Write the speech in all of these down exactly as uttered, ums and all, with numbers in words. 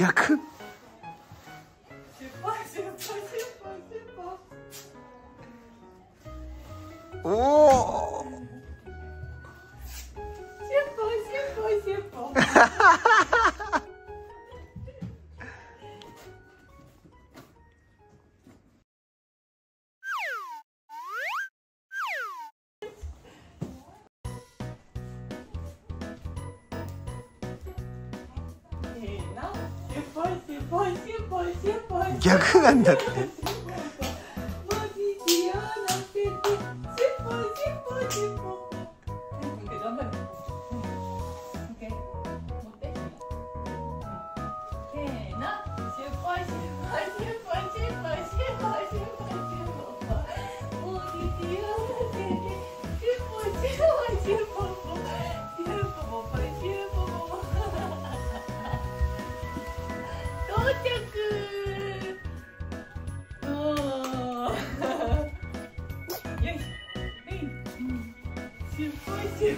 逆。 おー。 逆なんだって。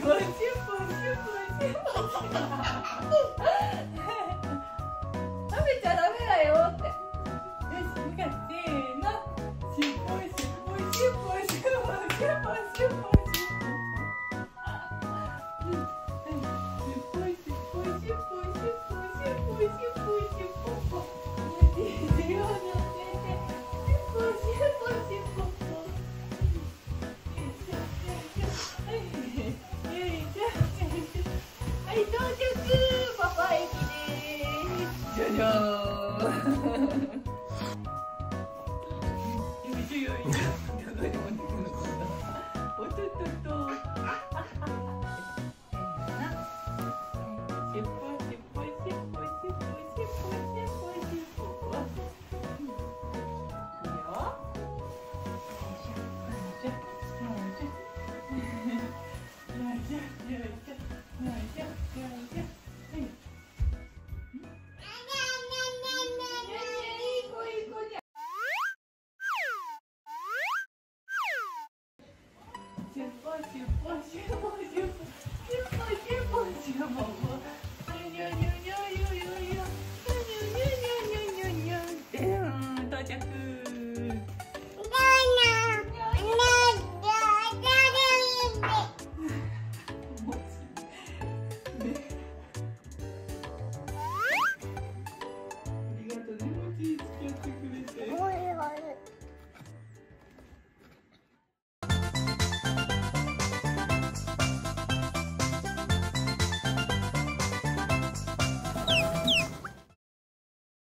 What?